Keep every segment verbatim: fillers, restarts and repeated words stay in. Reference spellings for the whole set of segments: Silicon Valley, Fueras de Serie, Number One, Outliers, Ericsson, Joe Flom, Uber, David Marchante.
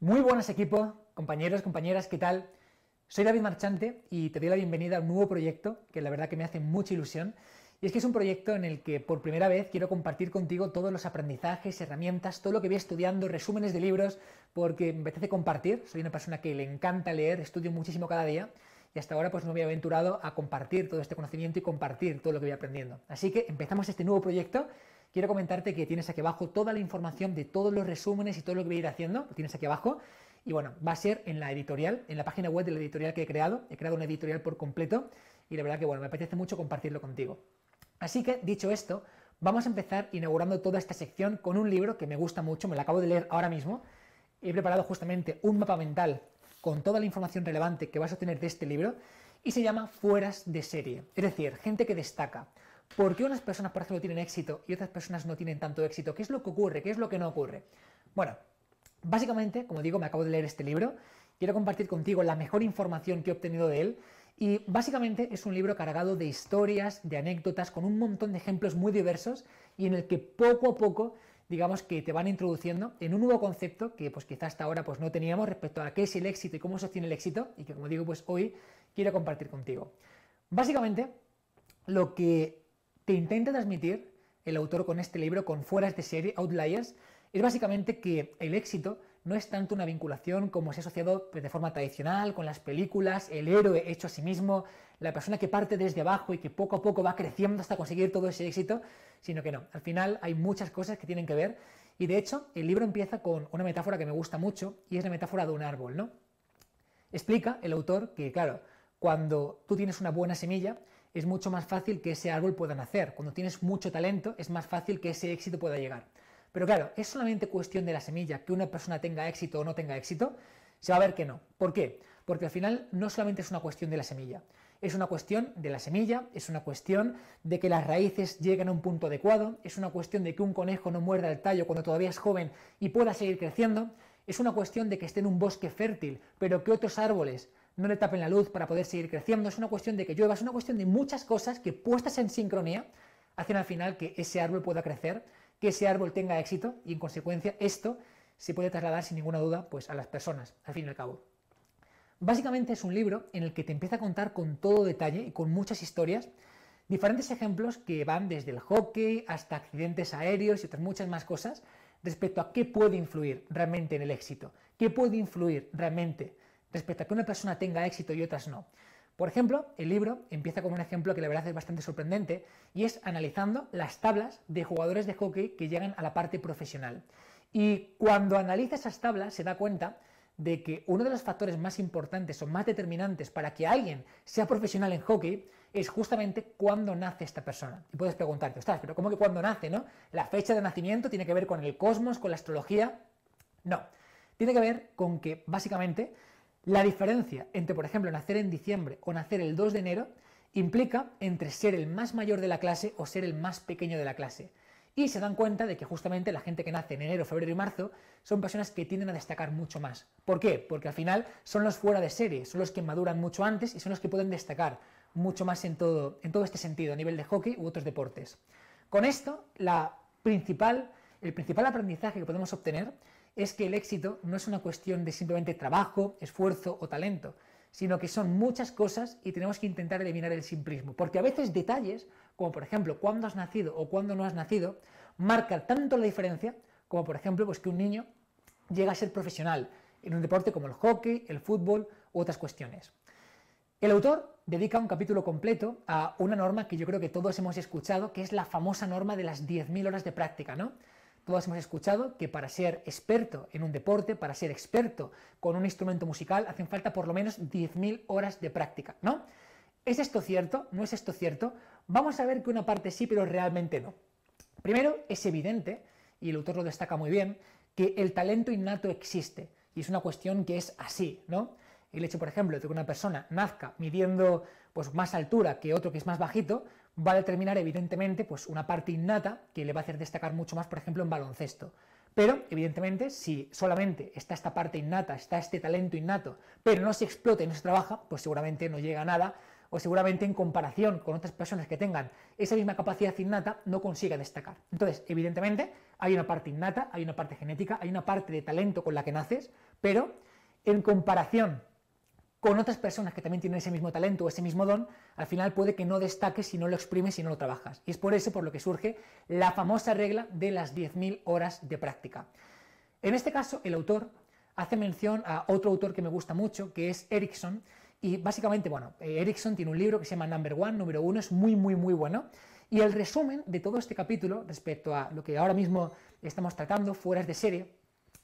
Muy buenas equipo, compañeros, compañeras, ¿qué tal? Soy David Marchante y te doy la bienvenida a un nuevo proyecto que la verdad que me hace mucha ilusión, y es que es un proyecto en el que por primera vez quiero compartir contigo todos los aprendizajes, herramientas, todo lo que voy estudiando, resúmenes de libros, porque me apetece compartir. Soy una persona que le encanta leer, estudio muchísimo cada día y hasta ahora pues no me he aventurado a compartir todo este conocimiento y compartir todo lo que voy aprendiendo. Así que empezamos este nuevo proyecto. Quiero comentarte que tienes aquí abajo toda la información de todos los resúmenes y todo lo que voy a ir haciendo, lo tienes aquí abajo. Y bueno, va a ser en la editorial, en la página web de la editorial que he creado. He creado una editorial por completo y la verdad que bueno, me apetece mucho compartirlo contigo. Así que, dicho esto, vamos a empezar inaugurando toda esta sección con un libro que me gusta mucho, me lo acabo de leer ahora mismo. He preparado justamente un mapa mental con toda la información relevante que vas a obtener de este libro y se llama Fueras de Serie, es decir, gente que destaca. ¿Por qué unas personas, por ejemplo, tienen éxito y otras personas no tienen tanto éxito? ¿Qué es lo que ocurre? ¿Qué es lo que no ocurre? Bueno, básicamente, como digo, me acabo de leer este libro. Quiero compartir contigo la mejor información que he obtenido de él. Y básicamente es un libro cargado de historias, de anécdotas, con un montón de ejemplos muy diversos y en el que poco a poco, digamos que te van introduciendo en un nuevo concepto que pues quizás hasta ahora pues no teníamos respecto a qué es el éxito y cómo se obtiene el éxito, y que, como digo, pues hoy quiero compartir contigo. Básicamente, lo que te intenta transmitir el autor con este libro, con Fueras de Serie, Outliers, es básicamente que el éxito no es tanto una vinculación como se ha asociado pues, de forma tradicional con las películas, el héroe hecho a sí mismo, la persona que parte desde abajo y que poco a poco va creciendo hasta conseguir todo ese éxito, sino que no. Al final hay muchas cosas que tienen que ver, y de hecho el libro empieza con una metáfora que me gusta mucho, y es la metáfora de un árbol, ¿no? Explica el autor que, claro, cuando tú tienes una buena semilla, es mucho más fácil que ese árbol pueda nacer. Cuando tienes mucho talento, es más fácil que ese éxito pueda llegar. Pero claro, ¿es solamente cuestión de la semilla que una persona tenga éxito o no tenga éxito? Se va a ver que no. ¿Por qué? Porque al final no solamente es una cuestión de la semilla. Es una cuestión de la semilla, es una cuestión de que las raíces lleguen a un punto adecuado, es una cuestión de que un conejo no muerda el tallo cuando todavía es joven y pueda seguir creciendo, es una cuestión de que esté en un bosque fértil, pero que otros árboles no le tapen la luz para poder seguir creciendo, es una cuestión de que llueva, es una cuestión de muchas cosas que, puestas en sincronía, hacen al final que ese árbol pueda crecer, que ese árbol tenga éxito, y en consecuencia esto se puede trasladar sin ninguna duda pues a las personas, al fin y al cabo. Básicamente es un libro en el que te empieza a contar con todo detalle y con muchas historias, diferentes ejemplos que van desde el hockey hasta accidentes aéreos y otras muchas más cosas respecto a qué puede influir realmente en el éxito, qué puede influir realmente respecto a que una persona tenga éxito y otras no. Por ejemplo, el libro empieza con un ejemplo que la verdad es bastante sorprendente, y es analizando las tablas de jugadores de hockey que llegan a la parte profesional. Y cuando analiza esas tablas se da cuenta de que uno de los factores más importantes o más determinantes para que alguien sea profesional en hockey es justamente cuándo nace esta persona. Y puedes preguntarte, ostras, pero ¿cómo que cuándo nace, no? ¿La fecha de nacimiento tiene que ver con el cosmos, con la astrología? No, tiene que ver con que básicamente la diferencia entre, por ejemplo, nacer en diciembre o nacer el dos de enero implica entre ser el más mayor de la clase o ser el más pequeño de la clase. Y se dan cuenta de que justamente la gente que nace en enero, febrero y marzo son personas que tienden a destacar mucho más. ¿Por qué? Porque al final son los fuera de serie, son los que maduran mucho antes y son los que pueden destacar mucho más en todo, en todo este sentido, a nivel de hockey u otros deportes. Con esto, la principal, el principal aprendizaje que podemos obtener es que el éxito no es una cuestión de simplemente trabajo, esfuerzo o talento, sino que son muchas cosas y tenemos que intentar eliminar el simplismo. Porque a veces detalles, como por ejemplo cuándo has nacido o cuándo no has nacido, marcan tanto la diferencia como por ejemplo pues que un niño llega a ser profesional en un deporte como el hockey, el fútbol u otras cuestiones. El autor dedica un capítulo completo a una norma que yo creo que todos hemos escuchado, que es la famosa norma de las diez mil horas de práctica, ¿no? Todos hemos escuchado que para ser experto en un deporte, para ser experto con un instrumento musical, hacen falta por lo menos diez mil horas de práctica, ¿no? ¿Es esto cierto? ¿No es esto cierto? Vamos a ver que una parte sí, pero realmente no. Primero, es evidente, y el autor lo destaca muy bien, que el talento innato existe, y es una cuestión que es así, ¿no? El hecho, por ejemplo, de que una persona nazca midiendo pues, más altura que otro que es más bajito, va a determinar evidentemente pues, una parte innata que le va a hacer destacar mucho más, por ejemplo, en baloncesto. Pero, evidentemente, si solamente está esta parte innata, está este talento innato, pero no se explota y no se trabaja, pues seguramente no llega a nada, o seguramente en comparación con otras personas que tengan esa misma capacidad innata, no consiga destacar. Entonces, evidentemente, Hay una parte innata, hay una parte genética, hay una parte de talento con la que naces, pero en comparación con otras personas que también tienen ese mismo talento o ese mismo don, al final puede que no destaques si no lo exprimes, si no lo trabajas. Y es por eso por lo que surge la famosa regla de las diez mil horas de práctica. En este caso, el autor hace mención a otro autor que me gusta mucho, que es Ericsson, y básicamente, bueno, Ericsson tiene un libro que se llama Number One, número uno, es muy, muy, muy bueno, y el resumen de todo este capítulo respecto a lo que ahora mismo estamos tratando, fueras de serie,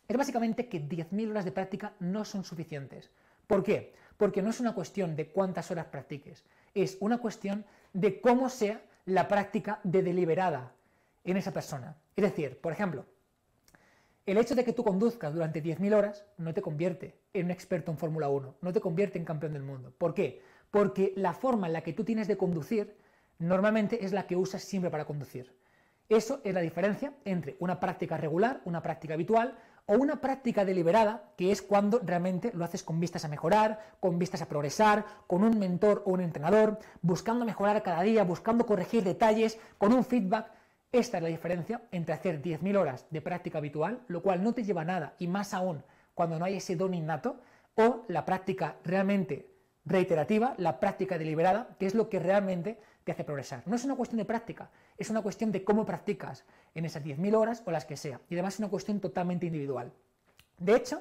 es básicamente que diez mil horas de práctica no son suficientes. ¿Por qué? Porque no es una cuestión de cuántas horas practiques, es una cuestión de cómo sea la práctica de deliberada en esa persona. Es decir, por ejemplo, el hecho de que tú conduzcas durante diez mil horas no te convierte en un experto en Fórmula uno, no te convierte en campeón del mundo. ¿Por qué? Porque la forma en la que tú tienes de conducir normalmente es la que usas siempre para conducir. Eso es la diferencia entre una práctica regular, una práctica habitual, o una práctica deliberada, que es cuando realmente lo haces con vistas a mejorar, con vistas a progresar, con un mentor o un entrenador, buscando mejorar cada día, buscando corregir detalles, con un feedback. Esta es la diferencia entre hacer diez mil horas de práctica habitual, lo cual no te lleva a nada, y más aún cuando no hay ese don innato, o la práctica realmente reiterativa, la práctica deliberada, que es lo que realmente te hace progresar. No es una cuestión de práctica, es una cuestión de cómo practicas en esas diez mil horas o las que sea, y además es una cuestión totalmente individual. De hecho,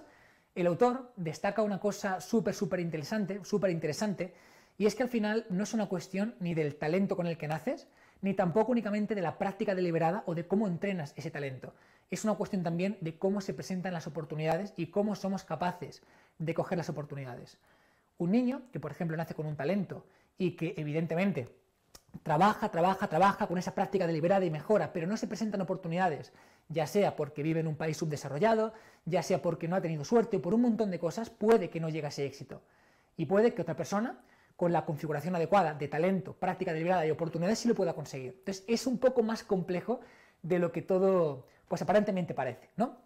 el autor destaca una cosa súper, súper interesante, súper interesante, y es que al final no es una cuestión ni del talento con el que naces, ni tampoco únicamente de la práctica deliberada o de cómo entrenas ese talento. Es una cuestión también de cómo se presentan las oportunidades y cómo somos capaces de coger las oportunidades. Un niño que, por ejemplo, nace con un talento y que, evidentemente, trabaja, trabaja, trabaja con esa práctica deliberada y mejora, pero no se presentan oportunidades, ya sea porque vive en un país subdesarrollado, ya sea porque no ha tenido suerte o por un montón de cosas, puede que no llegue a ese éxito. Y puede que otra persona, con la configuración adecuada de talento, práctica deliberada y oportunidades, sí lo pueda conseguir. Entonces, es un poco más complejo de lo que todo, pues aparentemente parece, ¿no?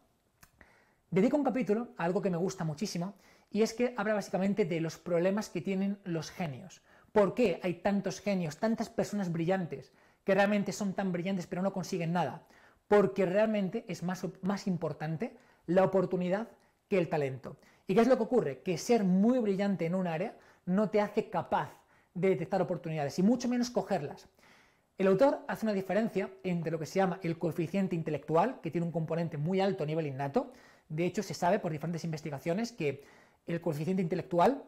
Dedico un capítulo a algo que me gusta muchísimo, y es que habla básicamente de los problemas que tienen los genios. ¿Por qué hay tantos genios, tantas personas brillantes, que realmente son tan brillantes pero no consiguen nada? Porque realmente es más, más importante la oportunidad que el talento. ¿Y qué es lo que ocurre? Que ser muy brillante en un área no te hace capaz de detectar oportunidades, y mucho menos cogerlas. El autor hace una diferencia entre lo que se llama el coeficiente intelectual, que tiene un componente muy alto a nivel innato. De hecho, se sabe por diferentes investigaciones que el coeficiente intelectual,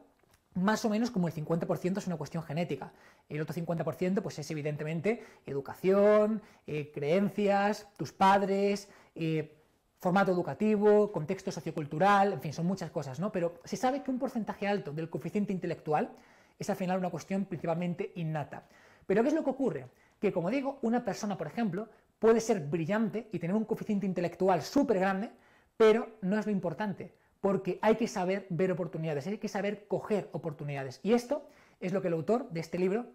más o menos como el cincuenta por ciento, es una cuestión genética. El otro cincuenta por ciento pues es evidentemente educación, eh, creencias, tus padres, eh, formato educativo, contexto sociocultural, en fin, son muchas cosas, ¿no? Pero se sabe que un porcentaje alto del coeficiente intelectual es al final una cuestión principalmente innata. Pero ¿qué es lo que ocurre? Que, como digo, una persona, por ejemplo, puede ser brillante y tener un coeficiente intelectual súper grande, pero no es lo importante, porque hay que saber ver oportunidades, hay que saber coger oportunidades. Y esto es lo que el autor de este libro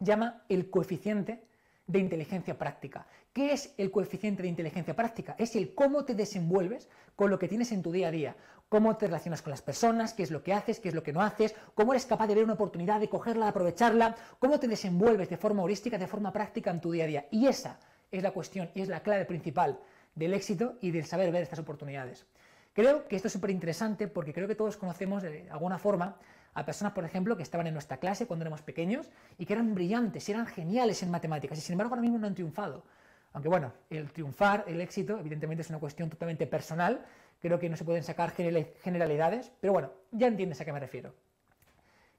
llama el coeficiente de inteligencia práctica. ¿Qué es el coeficiente de inteligencia práctica? Es el cómo te desenvuelves con lo que tienes en tu día a día, cómo te relacionas con las personas, qué es lo que haces, qué es lo que no haces, cómo eres capaz de ver una oportunidad, de cogerla, de aprovecharla, cómo te desenvuelves de forma holística, de forma práctica en tu día a día. Y esa es la cuestión y es la clave principal del éxito y del saber ver estas oportunidades. Creo que esto es súper interesante porque creo que todos conocemos de alguna forma a personas, por ejemplo, que estaban en nuestra clase cuando éramos pequeños y que eran brillantes, eran geniales en matemáticas y sin embargo ahora mismo no han triunfado. Aunque bueno, el triunfar, el éxito, evidentemente es una cuestión totalmente personal, creo que no se pueden sacar generalidades, pero bueno, ya entiendes a qué me refiero.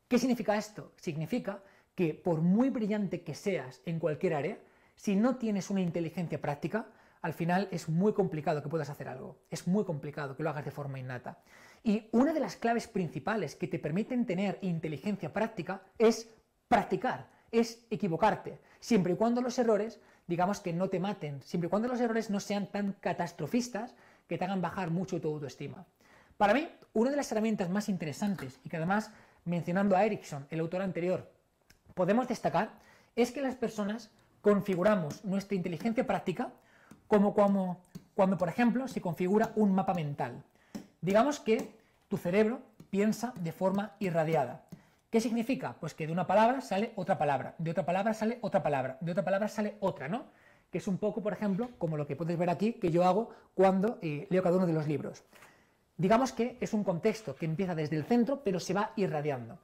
¿Qué significa esto? Significa que por muy brillante que seas en cualquier área, si no tienes una inteligencia práctica, al final es muy complicado que puedas hacer algo, es muy complicado que lo hagas de forma innata. Y una de las claves principales que te permiten tener inteligencia práctica es practicar, es equivocarte, siempre y cuando los errores, digamos que no te maten, siempre y cuando los errores no sean tan catastrofistas que te hagan bajar mucho tu autoestima. Para mí, una de las herramientas más interesantes, y que además, mencionando a Ericsson, el autor anterior, podemos destacar, es que las personas configuramos nuestra inteligencia práctica Como, como cuando, por ejemplo, se configura un mapa mental. Digamos que tu cerebro piensa de forma irradiada. ¿Qué significa? Pues que de una palabra sale otra palabra, de otra palabra sale otra palabra, de otra palabra sale otra, ¿no? que es un poco, por ejemplo, como lo que puedes ver aquí, que yo hago cuando eh, leo cada uno de los libros. Digamos que es un contexto que empieza desde el centro, pero se va irradiando.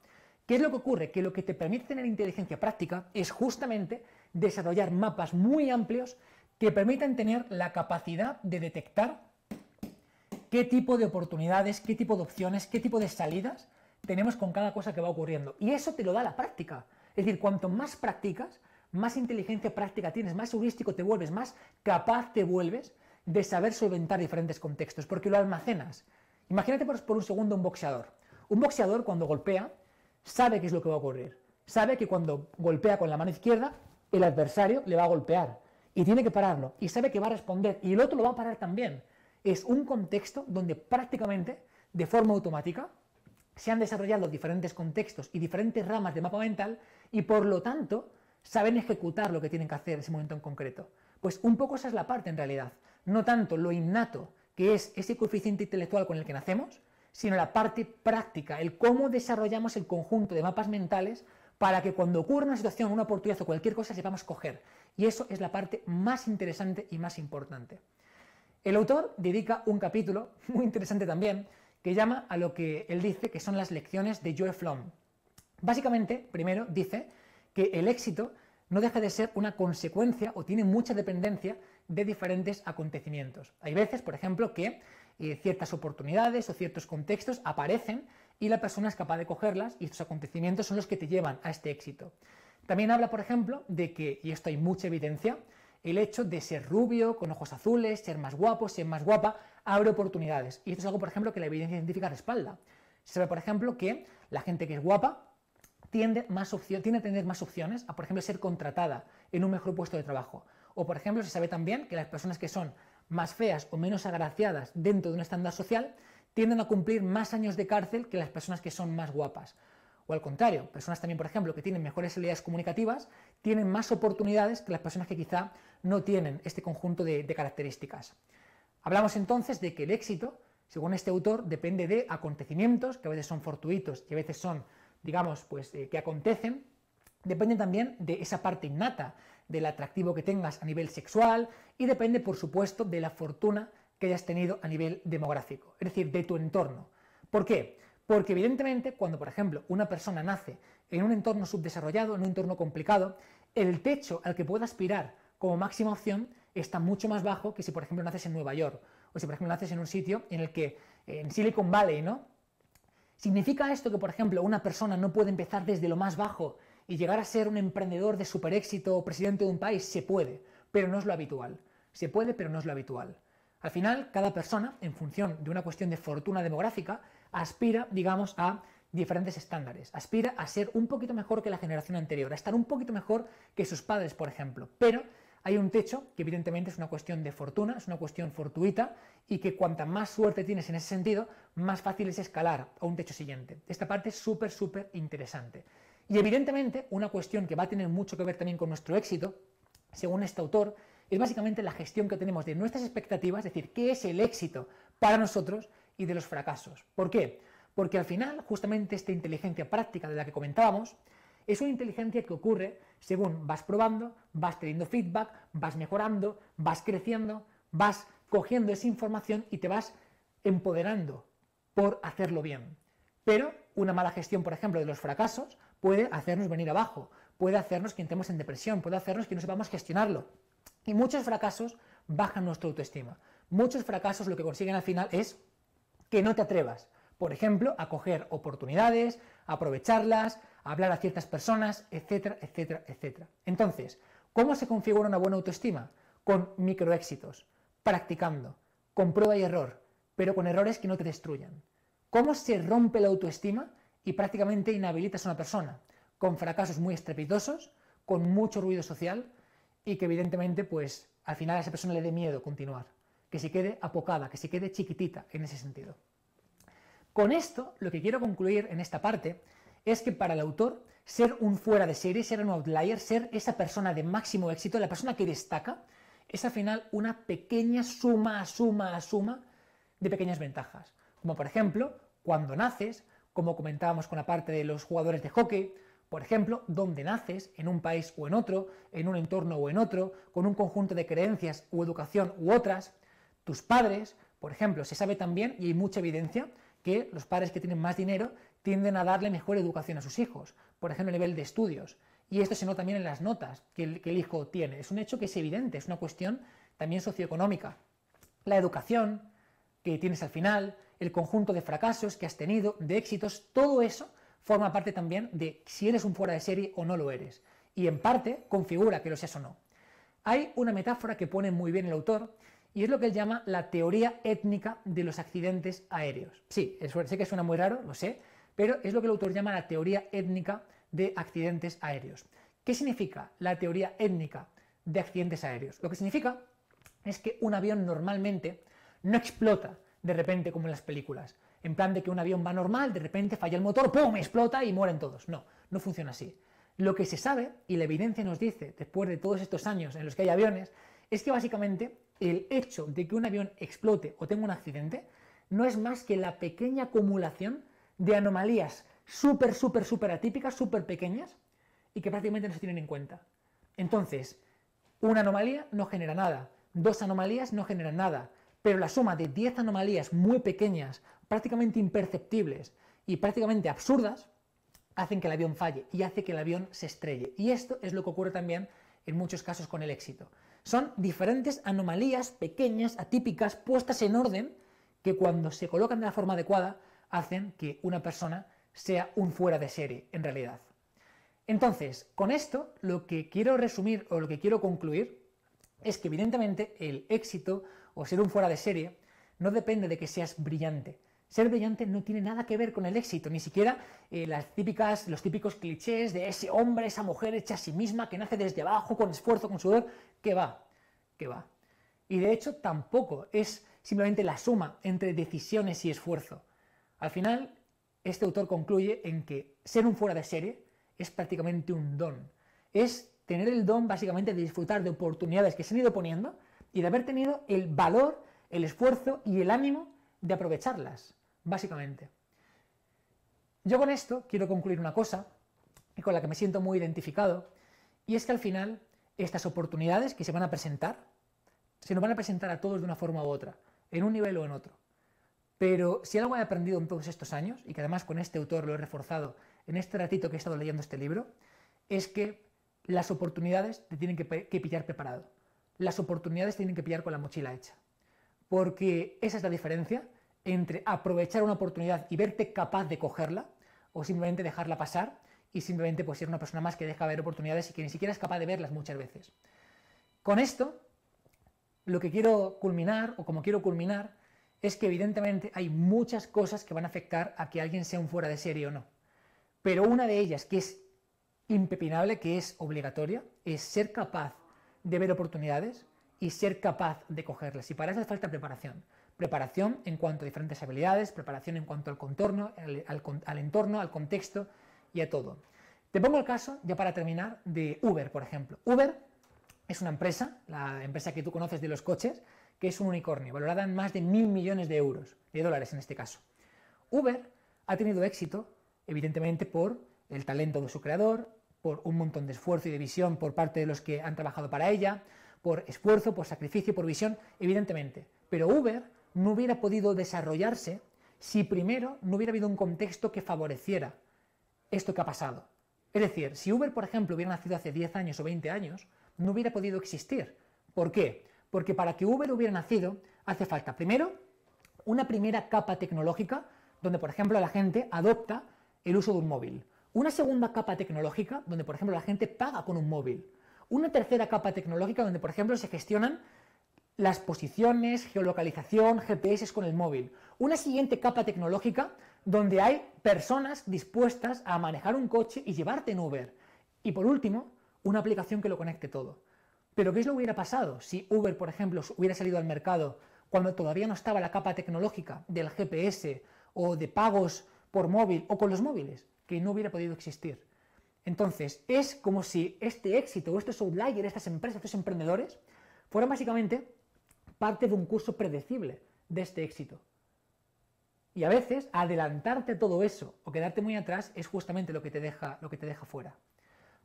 ¿Qué es lo que ocurre? Que lo que te permite tener inteligencia práctica es justamente desarrollar mapas muy amplios que permitan tener la capacidad de detectar qué tipo de oportunidades, qué tipo de opciones, qué tipo de salidas tenemos con cada cosa que va ocurriendo. Y eso te lo da la práctica. Es decir, cuanto más practicas, más inteligencia práctica tienes, más heurístico te vuelves, más capaz te vuelves de saber solventar diferentes contextos, porque lo almacenas. Imagínate por, por un segundo un boxeador. Un boxeador cuando golpea sabe qué es lo que va a ocurrir. Sabe que cuando golpea con la mano izquierda, el adversario le va a golpear y tiene que pararlo. Y sabe que va a responder y el otro lo va a parar también. Es un contexto donde prácticamente, de forma automática, se han desarrollado diferentes contextos y diferentes ramas de mapa mental y, por lo tanto, saben ejecutar lo que tienen que hacer en ese momento en concreto. Pues un poco esa es la parte en realidad. No tanto lo innato, que es ese coeficiente intelectual con el que nacemos, sino la parte práctica, el cómo desarrollamos el conjunto de mapas mentales para que cuando ocurra una situación, una oportunidad o cualquier cosa sepamos coger. Y eso es la parte más interesante y más importante. El autor dedica un capítulo muy interesante también, que llama a lo que él dice que son las lecciones de Joe Flom. Básicamente, primero dice que el éxito no deja de ser una consecuencia o tiene mucha dependencia de diferentes acontecimientos. Hay veces, por ejemplo, que eh, ciertas oportunidades o ciertos contextos aparecen y la persona es capaz de cogerlas y estos acontecimientos son los que te llevan a este éxito. También habla, por ejemplo, de que, y esto hay mucha evidencia, el hecho de ser rubio, con ojos azules, ser más guapo, ser más guapa, abre oportunidades. Y esto es algo, por ejemplo, que la evidencia científica respalda. Se sabe, por ejemplo, que la gente que es guapa tiende, más opción, tiende a tener más opciones a, por ejemplo, ser contratada en un mejor puesto de trabajo. O, por ejemplo, se sabe también que las personas que son más feas o menos agraciadas dentro de un estándar social tienden a cumplir más años de cárcel que las personas que son más guapas. O al contrario, personas también, por ejemplo, que tienen mejores habilidades comunicativas, tienen más oportunidades que las personas que quizá no tienen este conjunto de, de características. Hablamos entonces de que el éxito, según este autor, depende de acontecimientos, que a veces son fortuitos y a veces son, digamos, pues eh, que acontecen. Depende también de esa parte innata, del atractivo que tengas a nivel sexual y depende, por supuesto, de la fortuna que hayas tenido a nivel demográfico, es decir, de tu entorno. ¿Por qué? Porque evidentemente cuando, por ejemplo, una persona nace en un entorno subdesarrollado, en un entorno complicado, el techo al que pueda aspirar como máxima opción está mucho más bajo que si, por ejemplo, naces en Nueva York o si, por ejemplo, naces en un sitio en el que, en Silicon Valley, ¿no? ¿Significa esto que, por ejemplo, una persona no puede empezar desde lo más bajo y llegar a ser un emprendedor de super éxito o presidente de un país? Se puede, pero no es lo habitual. Se puede, pero no es lo habitual. Al final, cada persona, en función de una cuestión de fortuna demográfica, aspira, digamos, a diferentes estándares. Aspira a ser un poquito mejor que la generación anterior, a estar un poquito mejor que sus padres, por ejemplo. Pero hay un techo que evidentemente es una cuestión de fortuna, es una cuestión fortuita y que cuanta más suerte tienes en ese sentido, más fácil es escalar a un techo siguiente. Esta parte es súper, súper interesante. Y evidentemente una cuestión que va a tener mucho que ver también con nuestro éxito, según este autor, es básicamente la gestión que tenemos de nuestras expectativas, es decir, qué es el éxito para nosotros y de los fracasos. ¿Por qué? Porque al final, justamente esta inteligencia práctica de la que comentábamos, es una inteligencia que ocurre según vas probando, vas teniendo feedback, vas mejorando, vas creciendo, vas cogiendo esa información y te vas empoderando por hacerlo bien. Pero una mala gestión, por ejemplo, de los fracasos puede hacernos venir abajo, puede hacernos que entremos en depresión, puede hacernos que no sepamos gestionarlo. Y muchos fracasos bajan nuestra autoestima. Muchos fracasos lo que consiguen al final es que no te atrevas, por ejemplo, a coger oportunidades, a aprovecharlas, a hablar a ciertas personas, etcétera, etcétera, etcétera. Entonces, ¿cómo se configura una buena autoestima? Con microéxitos, practicando, con prueba y error, pero con errores que no te destruyan. ¿Cómo se rompe la autoestima y prácticamente inhabilitas a una persona? Con fracasos muy estrepitosos, con mucho ruido social y que evidentemente, pues, al final a esa persona le dé miedo continuar. Que se quede apocada, que se quede chiquitita en ese sentido. Con esto, lo que quiero concluir en esta parte es que para el autor, ser un fuera de serie, ser un outlier, ser esa persona de máximo éxito, la persona que destaca, es al final una pequeña suma, suma, suma de pequeñas ventajas. Como por ejemplo, cuando naces, como comentábamos con la parte de los jugadores de hockey, Por ejemplo, donde naces, en un país o en otro, en un entorno o en otro, con un conjunto de creencias u educación u otras. Tus padres, por ejemplo, se sabe también, y hay mucha evidencia, que los padres que tienen más dinero tienden a darle mejor educación a sus hijos, por ejemplo, a nivel de estudios. Y esto se nota también en las notas que el, que el hijo tiene. Es un hecho que es evidente, es una cuestión también socioeconómica. La educación que tienes al final, el conjunto de fracasos que has tenido, de éxitos, todo eso forma parte también de si eres un fuera de serie o no lo eres. Y en parte configura que lo seas o no. Hay una metáfora que pone muy bien el autor, y es lo que él llama la teoría étnica de los accidentes aéreos. Sí, sé que suena muy raro, lo sé, pero es lo que el autor llama la teoría étnica de accidentes aéreos. ¿Qué significa la teoría étnica de accidentes aéreos? Lo que significa es que un avión normalmente no explota de repente como en las películas. En plan de que un avión va normal, de repente falla el motor, ¡pum!, explota y mueren todos. No, no funciona así. Lo que se sabe, y la evidencia nos dice, después de todos estos años en los que hay aviones, es que básicamente el hecho de que un avión explote o tenga un accidente no es más que la pequeña acumulación de anomalías súper, súper, súper atípicas, súper pequeñas, y que prácticamente no se tienen en cuenta. Entonces, una anomalía no genera nada, dos anomalías no generan nada, pero la suma de diez anomalías muy pequeñas, prácticamente imperceptibles y prácticamente absurdas, hacen que el avión falle y hace que el avión se estrelle. Y esto es lo que ocurre también en muchos casos con el éxito. Son diferentes anomalías pequeñas, atípicas, puestas en orden, que cuando se colocan de la forma adecuada, hacen que una persona sea un fuera de serie, en realidad. Entonces, con esto, lo que quiero resumir o lo que quiero concluir es que evidentemente el éxito o ser un fuera de serie no depende de que seas brillante. Ser brillante no tiene nada que ver con el éxito, ni siquiera eh, las típicas, los típicos clichés de ese hombre, esa mujer hecha a sí misma, que nace desde abajo, con esfuerzo, con sudor, que va, que va. Y de hecho tampoco es simplemente la suma entre decisiones y esfuerzo. Al final, este autor concluye en que ser un fuera de serie es prácticamente un don. Es tener el don básicamente de disfrutar de oportunidades que se han ido poniendo y de haber tenido el valor, el esfuerzo y el ánimo de aprovecharlas, básicamente. Yo con esto quiero concluir una cosa con la que me siento muy identificado, y es que al final estas oportunidades que se van a presentar, se nos van a presentar a todos de una forma u otra, en un nivel o en otro. Pero si algo he aprendido en todos estos años, y que además con este autor lo he reforzado en este ratito que he estado leyendo este libro, es que las oportunidades te tienen que, que pillar preparado. Las oportunidades te tienen que pillar con la mochila hecha. Porque esa es la diferencia entre aprovechar una oportunidad y verte capaz de cogerla, o simplemente dejarla pasar y simplemente pues, ser una persona más que deja ver oportunidades y que ni siquiera es capaz de verlas muchas veces. Con esto, lo que quiero culminar, o como quiero culminar, es que evidentemente hay muchas cosas que van a afectar a que alguien sea un fuera de serie o no. Pero una de ellas, que es impepinable, que es obligatoria, es ser capaz de ver oportunidades y ser capaz de cogerlas. Y para eso hace falta preparación. Preparación en cuanto a diferentes habilidades, preparación en cuanto al contorno, al, al, al entorno, al contexto y a todo. Te pongo el caso, ya para terminar, de Uber, por ejemplo. Uber es una empresa, la empresa que tú conoces de los coches, que es un unicornio, valorada en más de mil millones de euros, de dólares en este caso. Uber ha tenido éxito, evidentemente, por el talento de su creador, por un montón de esfuerzo y de visión por parte de los que han trabajado para ella, por esfuerzo, por sacrificio, por visión, evidentemente. Pero Uber no hubiera podido desarrollarse si primero no hubiera habido un contexto que favoreciera esto que ha pasado. Es decir, si Uber, por ejemplo, hubiera nacido hace diez años o veinte años, no hubiera podido existir. ¿Por qué? Porque para que Uber hubiera nacido hace falta, primero, una primera capa tecnológica donde, por ejemplo, la gente adopta el uso de un móvil. Una segunda capa tecnológica, donde por ejemplo la gente paga con un móvil. Una tercera capa tecnológica, donde por ejemplo se gestionan las posiciones, geolocalización, G P S con el móvil. Una siguiente capa tecnológica, donde hay personas dispuestas a manejar un coche y llevarte en Uber. Y por último, una aplicación que lo conecte todo. Pero ¿qué es lo que hubiera pasado si Uber, por ejemplo, hubiera salido al mercado cuando todavía no estaba la capa tecnológica del G P S o de pagos por móvil o con los móviles? Que no hubiera podido existir. Entonces, es como si este éxito, estos outliers, estas empresas, estos emprendedores, fueran básicamente parte de un curso predecible de este éxito. Y a veces adelantarte todo eso o quedarte muy atrás es justamente lo que te deja, lo que te deja fuera.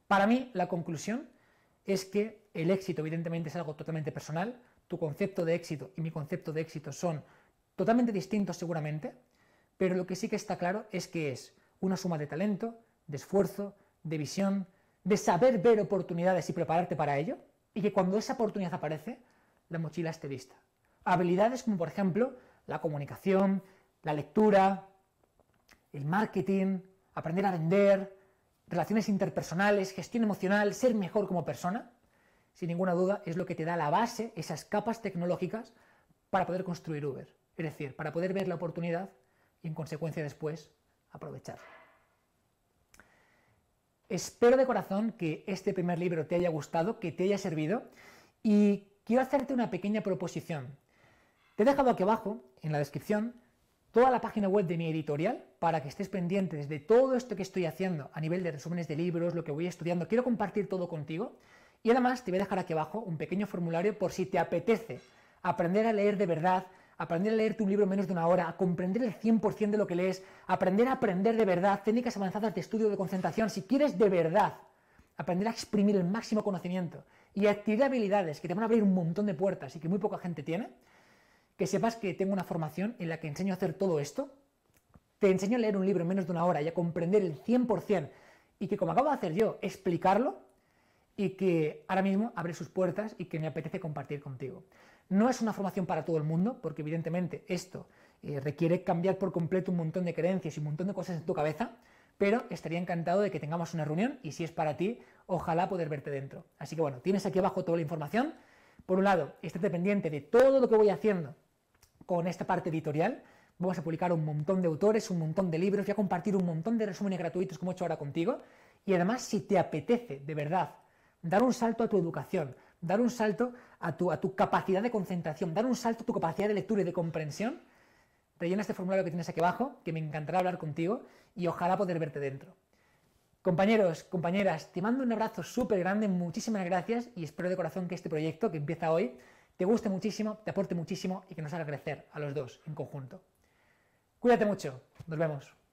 Para mí, la conclusión es que el éxito, evidentemente, es algo totalmente personal. Tu concepto de éxito y mi concepto de éxito son totalmente distintos seguramente, pero lo que sí que está claro es que es una suma de talento, de esfuerzo, de visión, de saber ver oportunidades y prepararte para ello, y que cuando esa oportunidad aparece, la mochila esté lista. Habilidades como, por ejemplo, la comunicación, la lectura, el marketing, aprender a vender, relaciones interpersonales, gestión emocional, ser mejor como persona, sin ninguna duda es lo que te da la base, esas capas tecnológicas para poder construir Uber. Es decir, para poder ver la oportunidad y en consecuencia después aprovecharla. Espero de corazón que este primer libro te haya gustado, que te haya servido y quiero hacerte una pequeña proposición. Te he dejado aquí abajo, en la descripción, toda la página web de mi editorial para que estés pendientes de todo esto que estoy haciendo a nivel de resúmenes de libros, lo que voy estudiando. Quiero compartir todo contigo y además te voy a dejar aquí abajo un pequeño formulario por si te apetece aprender a leer de verdad, aprender a leerte un libro en menos de una hora, a comprender el cien por cien de lo que lees, aprender a aprender de verdad, técnicas avanzadas de estudio de concentración. Si quieres de verdad aprender a exprimir el máximo conocimiento y adquirir habilidades que te van a abrir un montón de puertas y que muy poca gente tiene, que sepas que tengo una formación en la que enseño a hacer todo esto, te enseño a leer un libro en menos de una hora y a comprender el cien por cien y que, como acabo de hacer yo, explicarlo y que ahora mismo abre sus puertas y que me apetece compartir contigo. No es una formación para todo el mundo, porque evidentemente esto eh, requiere cambiar por completo un montón de creencias y un montón de cosas en tu cabeza, pero estaría encantado de que tengamos una reunión y si es para ti, ojalá poder verte dentro. Así que bueno, tienes aquí abajo toda la información. Por un lado, estate pendiente de todo lo que voy haciendo con esta parte editorial. Vamos a publicar un montón de autores, un montón de libros, voy a compartir un montón de resúmenes gratuitos como he hecho ahora contigo. Y además, si te apetece, de verdad, dar un salto a tu educación, dar un salto a tu, a tu capacidad de concentración, dar un salto a tu capacidad de lectura y de comprensión, rellena este formulario que tienes aquí abajo, que me encantará hablar contigo y ojalá poder verte dentro. Compañeros, compañeras, te mando un abrazo súper grande, muchísimas gracias y espero de corazón que este proyecto que empieza hoy te guste muchísimo, te aporte muchísimo y que nos haga crecer a los dos en conjunto. Cuídate mucho, nos vemos.